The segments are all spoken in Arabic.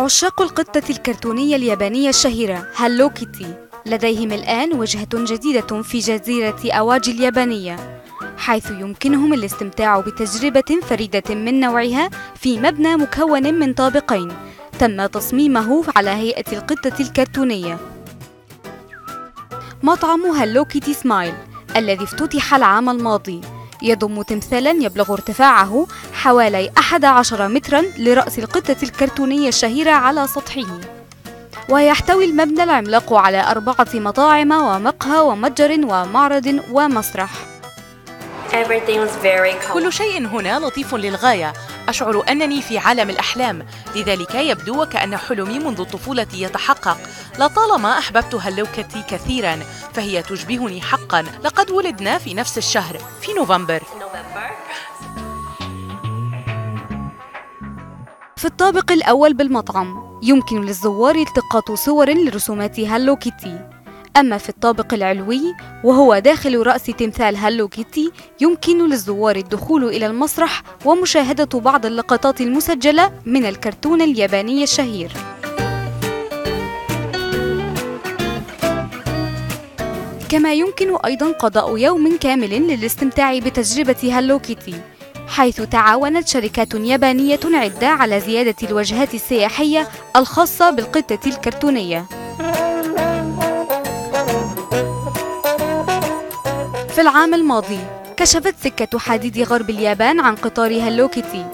عشاق القطة الكرتونية اليابانية الشهيرة هالو كيتي لديهم الآن وجهة جديدة في جزيرة أواجي اليابانية، حيث يمكنهم الاستمتاع بتجربة فريدة من نوعها في مبنى مكون من طابقين تم تصميمه على هيئة القطة الكرتونية. مطعم هالو كيتي سمايل الذي افتتح العام الماضي يضم تمثالا يبلغ ارتفاعه حوالي 11 مترا لرأس القطة الكرتونية الشهيرة على سطحه، ويحتوي المبنى العملاق على 4 مطاعم ومقهى ومتجر ومعرض ومسرح. كل شيء هنا لطيف للغاية، أشعر أنني في عالم الأحلام، لذلك يبدو وكأن حلمي منذ الطفولة يتحقق. لطالما أحببت هالو كيتي كثيرا، فهي تشبهني حقا، لقد ولدنا في نفس الشهر في نوفمبر. في الطابق الأول بالمطعم يمكن للزوار التقاط صور لرسومات هالو كيتي، أما في الطابق العلوي وهو داخل رأس تمثال هالو كيتي يمكن للزوار الدخول إلى المسرح ومشاهدة بعض اللقطات المسجلة من الكرتون الياباني الشهير. كما يمكن أيضا قضاء يوم كامل للاستمتاع بتجربة هالو كيتي، حيث تعاونت شركات يابانية عدة على زيادة الواجهات السياحية الخاصة بالقطة الكرتونية. في العام الماضي كشفت سكة حديد غرب اليابان عن قطار هالو كيتي،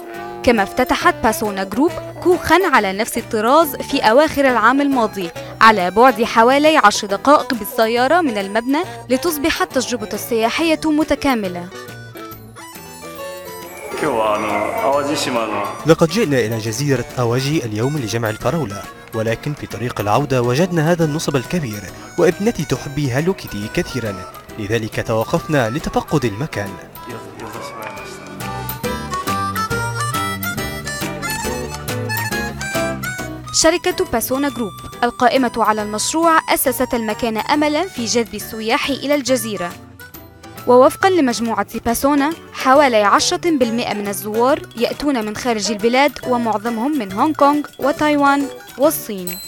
كما افتتحت باسونا جروب كوخا على نفس الطراز في أواخر العام الماضي على بعد حوالي 10 دقائق بالسيارة من المبنى لتصبح التجربة السياحية متكاملة. لقد جئنا إلى جزيرة أواجي اليوم لجمع الفراولة، ولكن في طريق العودة وجدنا هذا النصب الكبير، وابنتي تحبي هالو كيتي كثيرا، لذلك توقفنا لتفقد المكان. شركة باسونا جروب القائمة على المشروع أسست المكان أملا في جذب السياح إلى الجزيرة، ووفقا لمجموعة باسونا حوالي 10% من الزوار يأتون من خارج البلاد، ومعظمهم من هونغ كونغ وتايوان والصين.